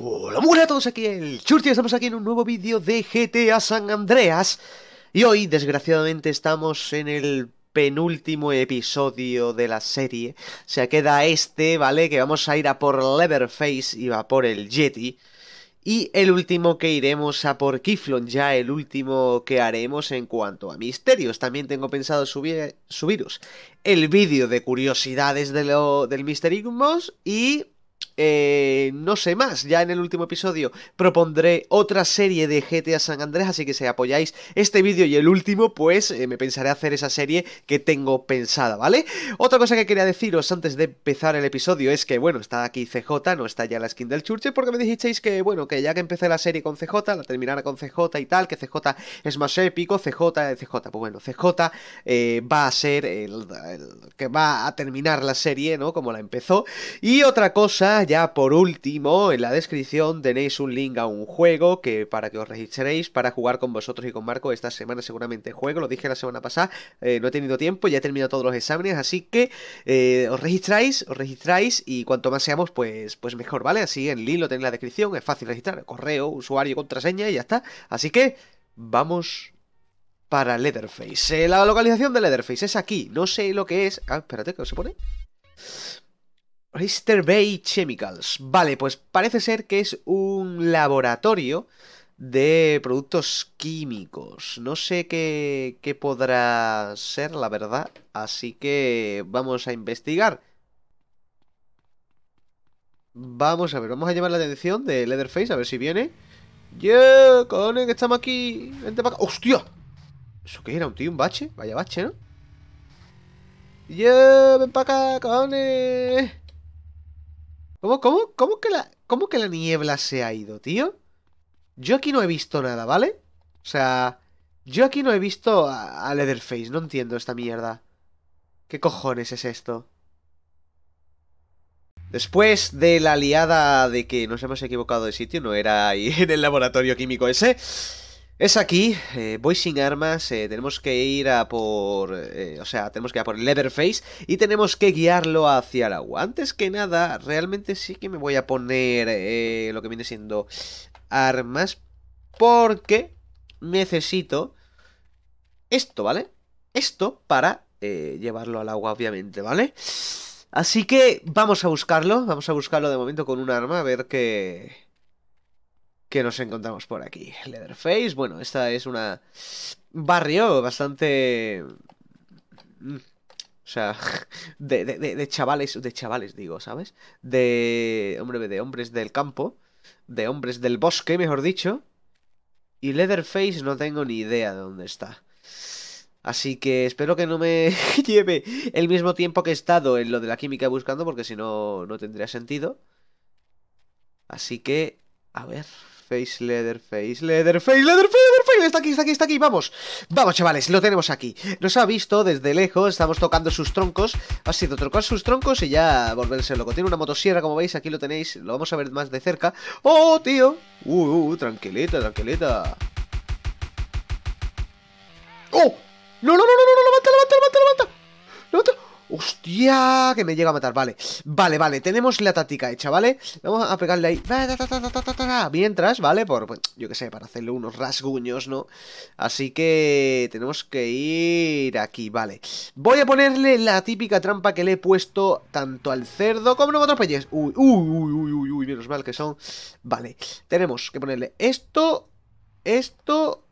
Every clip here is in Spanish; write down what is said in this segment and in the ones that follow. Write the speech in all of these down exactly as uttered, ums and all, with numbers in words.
Hola, muy buenas a todos, aquí el Churchy, estamos aquí en un nuevo vídeo de G T A San Andreas. Y hoy, desgraciadamente, estamos en el penúltimo episodio de la serie. Se queda este, ¿vale? Que vamos a ir a por Leatherface y va por el Yeti. Y el último que iremos a por Kifflom, ya el último que haremos en cuanto a misterios. También tengo pensado subir, subiros el vídeo de curiosidades de lo, del Misteriumos y eh, no sé más. Ya en el último episodio propondré otra serie de G T A San Andrés, así que si apoyáis este vídeo y el último, pues eh, me pensaré hacer esa serie que tengo pensada, ¿vale? Otra cosa que quería deciros antes de empezar el episodio es que, bueno, está aquí C J, no está ya la skin del Churchy, porque me dijisteis que, bueno, que ya que empecé la serie con C J, la terminara con C J y tal, que C J es más épico, C J, C J, pues bueno, C J eh, va a ser el, el que va a terminar la serie, ¿no? Como la empezó. Y otra cosa, ya por último, en la descripción tenéis un link a un juego que para que os registréis para jugar con vosotros y con Marco. Esta semana seguramente juego, lo dije la semana pasada, eh, no he tenido tiempo, ya he terminado todos los exámenes, así que eh, os registráis, os registráis y cuanto más seamos, pues, pues mejor, ¿vale? Así el link lo tenéis en la descripción, es fácil registrar, correo, usuario, contraseña y ya está. Así que vamos para Leatherface. Eh, la localización de Leatherface es aquí, no sé lo que es. Ah, espérate, ¿qué se pone? Easter Bay Chemicals. Vale, pues parece ser que es un laboratorio de productos químicos. No sé qué, qué podrá ser, la verdad. Así que vamos a investigar. Vamos a ver, vamos a llamar la atención de Leatherface, a ver si viene. ¡Yeah! ¡Cojones, que estamos aquí! ¡Vente para acá! ¡Hostia! ¿Eso qué era? ¿Un tío? ¿Un bache? Vaya bache, ¿no? ¡Yeah! ¡Ven para acá, cojones! ¿Cómo, cómo, cómo, que la, ¿Cómo que la niebla se ha ido, tío? Yo aquí no he visto nada, ¿vale? O sea, yo aquí no he visto a, a Leatherface. No entiendo esta mierda. ¿Qué cojones es esto? Después de la liada de que nos hemos equivocado de sitio, no era ahí en el laboratorio químico ese. Es aquí, eh, voy sin armas, eh, tenemos que ir a por... Eh, o sea, tenemos que ir a por Leatherface y tenemos que guiarlo hacia el agua. Antes que nada, realmente sí que me voy a poner eh, lo que viene siendo armas, porque necesito esto, ¿vale? Esto para eh, llevarlo al agua, obviamente, ¿vale? Así que vamos a buscarlo, vamos a buscarlo de momento con un arma, a ver qué... que nos encontramos por aquí. Leatherface, bueno, esta es una... barrio bastante... O sea, de, de, de chavales, de chavales digo, ¿sabes? De... hombre, de hombres del campo, de hombres del bosque, mejor dicho. Y Leatherface no tengo ni idea de dónde está. Así que espero que no me lleve el mismo tiempo que he estado en lo de la química buscando, porque si no, no tendría sentido. Así que... a ver... Face, Leatherface, Leatherface, Leatherface, Leatherface, está aquí, está aquí, está aquí, vamos. Vamos, chavales, lo tenemos aquí. Nos ha visto desde lejos, estamos tocando sus troncos. Ha sido trocar sus troncos y ya volverse loco. Tiene una motosierra, como veis, aquí lo tenéis, lo vamos a ver más de cerca. ¡Oh, tío! Uh, uh tranquilita, tranquilita. ¡Oh! ¡No, no, no, no, no! ¡Levanta, levanta, levanta, levanta! ¡Levanta! ¡Hostia! Que me llega a matar, vale. Vale, vale, tenemos la táctica hecha, ¿vale? Vamos a pegarle ahí. Mientras, ¿vale? Por, pues, yo qué sé, para hacerle unos rasguños, ¿no? Así que tenemos que ir aquí, vale. Voy a ponerle la típica trampa que le he puesto tanto al cerdo como no me atropelles. Uy, uy, uy, uy, uy, menos mal que son. Vale, tenemos que ponerle esto, esto...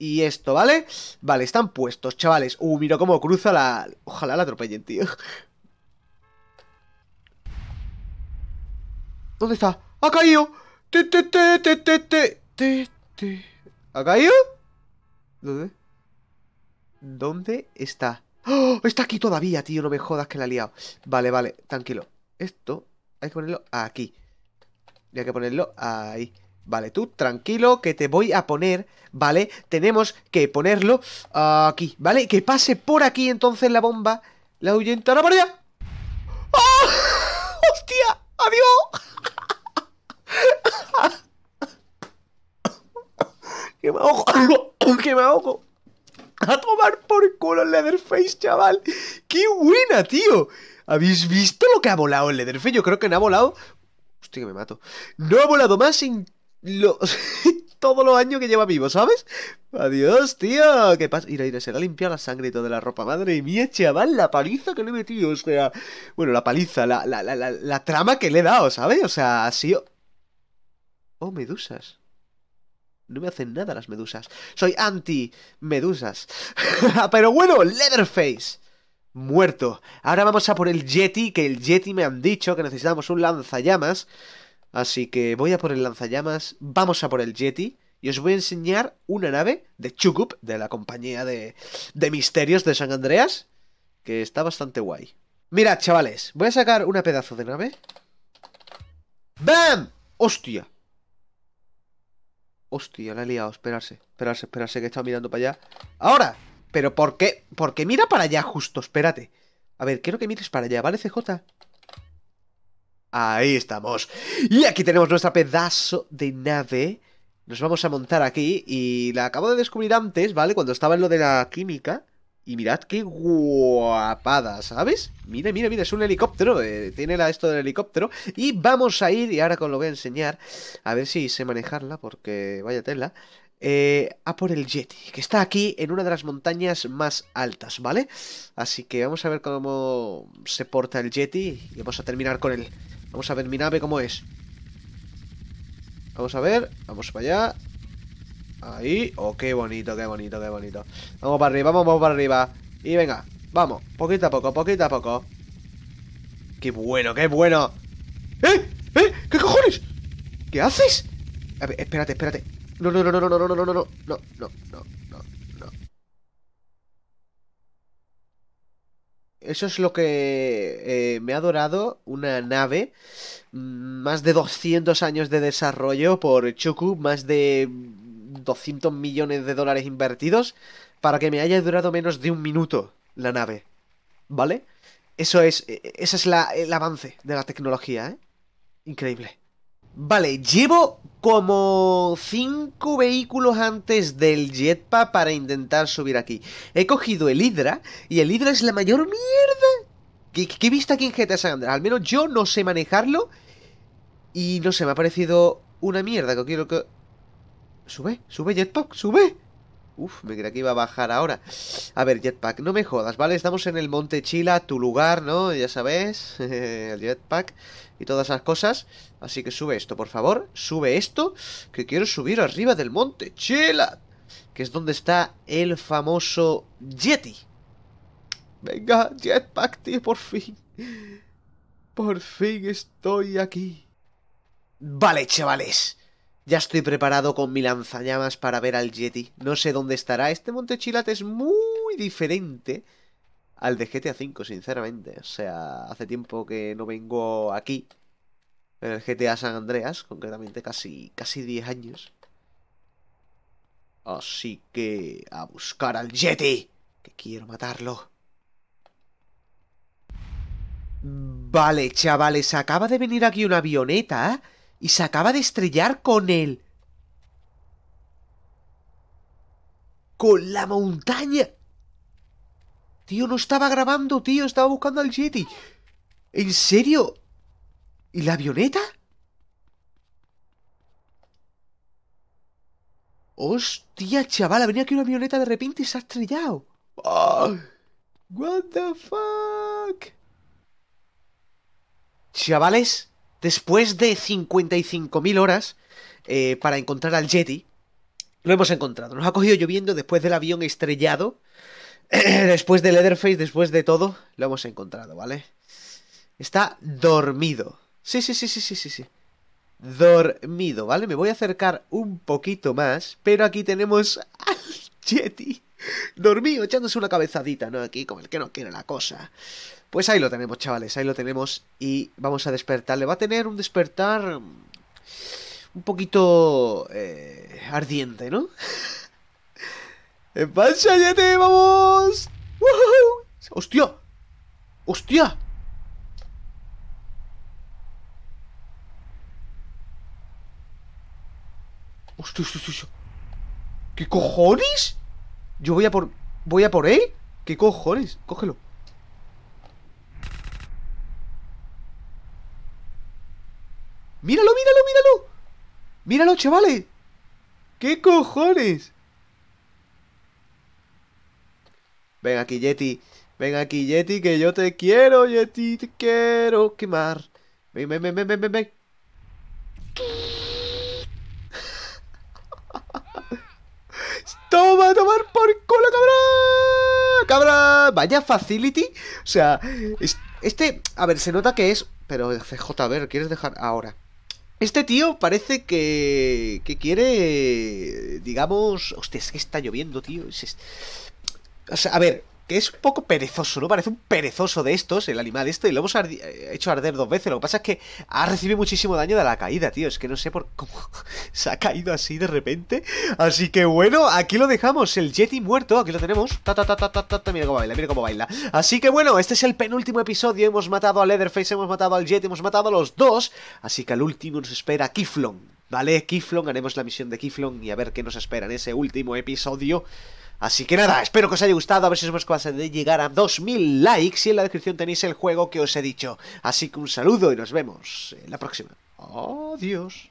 y esto, ¿vale? Vale, están puestos, chavales. Uh, mira cómo cruza la... ojalá la atropellen, tío. ¿Dónde está? ¡Ha caído! ¡Te, te, te, te, te, te, te, te! ¿Ha caído? ¿Dónde? ¿Dónde está? ¡Oh! Está aquí todavía, tío. No me jodas que la he liado. Vale, vale, tranquilo. Esto hay que ponerlo aquí. Y hay que ponerlo ahí. Vale, tú tranquilo que te voy a poner, ¿vale? Tenemos que ponerlo aquí, ¿vale? Que pase por aquí entonces la bomba, la ahuyentará para allá. ¡Oh! ¡Hostia! ¡Adiós! ¡Que me ahogo! ¡Que me ahogo! A tomar por culo el Leatherface, chaval. ¡Qué buena, tío! ¿Habéis visto lo que ha volado el Leatherface? Yo creo que no ha volado... Hostia, que me mato. No ha volado más en lo... todos los años que lleva vivo, ¿sabes? Adiós, tío. ¿Qué pasa? Mira, mira, se le ha limpiado la sangre y toda la ropa. Madre mía, chaval, la paliza que le he metido. O sea, bueno, la paliza, la, la, la, la, la trama que le he dado, ¿sabes? O sea, ha sido... Oh, medusas. No me hacen nada las medusas. Soy anti-medusas. Pero bueno, Leatherface muerto. Ahora vamos a por el Yeti, que el Yeti me han dicho que necesitamos un lanzallamas. Así que voy a por el lanzallamas. Vamos a por el Yeti. Y os voy a enseñar una nave de Chukup, de la compañía de, de misterios de San Andreas, que está bastante guay. Mirad, chavales, voy a sacar una pedazo de nave. ¡Bam! ¡Hostia! Hostia, la he liado. Esperarse, esperarse, esperarse, que está mirando para allá. ¡Ahora! ¿Pero por qué? ¿Por qué mira para allá justo? Espérate. A ver, quiero que mires para allá, ¿vale, C J? Ahí estamos. Y aquí tenemos nuestra pedazo de nave. Nos vamos a montar aquí. Y la acabo de descubrir antes, ¿vale? Cuando estaba en lo de la química. Y mirad qué guapada, ¿sabes? Mira, mira, mira, es un helicóptero. eh, Tiene la, esto del helicóptero. Y vamos a ir, y ahora os lo voy a enseñar. A ver si sé manejarla, porque vaya tela. Eh, a por el Yeti, que está aquí en una de las montañas más altas, ¿vale? Así que vamos a ver cómo se porta el Yeti y vamos a terminar con él. Vamos a ver mi nave cómo es. Vamos a ver, vamos para allá. Ahí, oh, qué bonito, qué bonito, qué bonito. Vamos para arriba, vamos para arriba. Y venga, vamos, poquito a poco, poquito a poco. ¡Qué bueno, qué bueno! ¡Eh! ¡Eh! ¿Qué cojones? ¿Qué haces? A ver, espérate, espérate. No, no, no, no, no, no, no, no, no, no, no, no, no, no. Eso es lo que eh, me ha dorado una nave. Más de doscientos años de desarrollo por Chukup, más de doscientos millones de dólares invertidos para que me haya durado menos de un minuto la nave, ¿vale? Eso es, ese es la, el avance de la tecnología, ¿eh? Increíble. Vale, llevo como cinco vehículos antes del Jetpack para intentar subir aquí. He cogido el Hydra, y el Hydra es la mayor mierda que, que he visto aquí en G T A San Andreas. Al menos yo no sé manejarlo, y no sé, me ha parecido una mierda que quiero que... Sube, sube Jetpack, sube. Uf, me creía que iba a bajar ahora. A ver, Jetpack, no me jodas, ¿vale? Estamos en el Monte Chila, tu lugar, ¿no? Ya sabes, el Jetpack y todas esas cosas. Así que sube esto, por favor, sube esto, que quiero subir arriba del Monte Chila, que es donde está el famoso Yeti. Venga, Jetpack, tío, por fin. Por fin estoy aquí. Vale, chavales, ya estoy preparado con mi lanzallamas para ver al Yeti. No sé dónde estará. Este Monte Chila es muy diferente al de G T A cinco, sinceramente. O sea, hace tiempo que no vengo aquí. En el G T A San Andreas, concretamente casi, casi diez años. Así que a buscar al Yeti, que quiero matarlo. Vale, chavales, acaba de venir aquí una avioneta, ¿eh? Y se acaba de estrellar con él. Con la montaña. Tío, no estaba grabando, tío. Estaba buscando al Yeti. ¿En serio? ¿Y la avioneta? Hostia, chaval. Ha venido aquí una avioneta de repente y se ha estrellado. Oh, what the fuck. Chavales, después de cincuenta y cinco mil horas eh, para encontrar al Yeti, lo hemos encontrado. Nos ha cogido lloviendo, después del avión estrellado, después del Leatherface, después de todo, lo hemos encontrado, ¿vale? Está dormido. Sí, sí, sí, sí, sí, sí, sí. Dormido, ¿vale? Me voy a acercar un poquito más, pero aquí tenemos al Yeti. Dormido, echándose una cabezadita, ¿no? Aquí, como el que no quiere la cosa. Pues ahí lo tenemos, chavales, ahí lo tenemos. Y vamos a despertarle. Va a tener un despertar un poquito eh, ardiente, ¿no? ¡En pancha, Yeti! ¡Vamos! ¡Woohoo! ¡Hostia! ¡Hostia! ¡Hostia, hostia, hostia! ¿Qué cojones? Yo voy a por... ¿Voy a por él? ¿Qué cojones? Cógelo. ¡Míralo, chavales! ¡Qué cojones! Ven aquí, Yeti. Ven aquí, Yeti, que yo te quiero, Yeti. Te quiero quemar. Ven, ven, ven, ven, ven, ven. ¡Toma, tomar por culo, cabrón! ¡Cabrón! Vaya facility. O sea, este... A ver, se nota que es... Pero C J, a ver, ¿quieres dejar ahora? Este tío parece que... Que quiere... Digamos... Hostia, es que está lloviendo, tío. Es, es... O sea, a ver... Que es un poco perezoso, ¿no? Parece un perezoso de estos, el animal este. Y lo hemos ardi hecho arder dos veces. Lo que pasa es que ha recibido muchísimo daño de la caída, tío. Es que no sé por cómo se ha caído así de repente. Así que bueno, aquí lo dejamos. El Yeti muerto, aquí lo tenemos. Ta, ta, ta, ta, ta, ta. Mira cómo baila, mira cómo baila. Así que bueno, este es el penúltimo episodio. Hemos matado a Leatherface, hemos matado al Yeti, hemos matado a los dos. Así que al último nos espera Kifflom, ¿vale? Kifflom, haremos la misión de Kifflom y a ver qué nos espera en ese último episodio. Así que nada, espero que os haya gustado, a ver si somos capaces de llegar a dos mil likes y en la descripción tenéis el juego que os he dicho. Así que un saludo y nos vemos en la próxima. Adiós.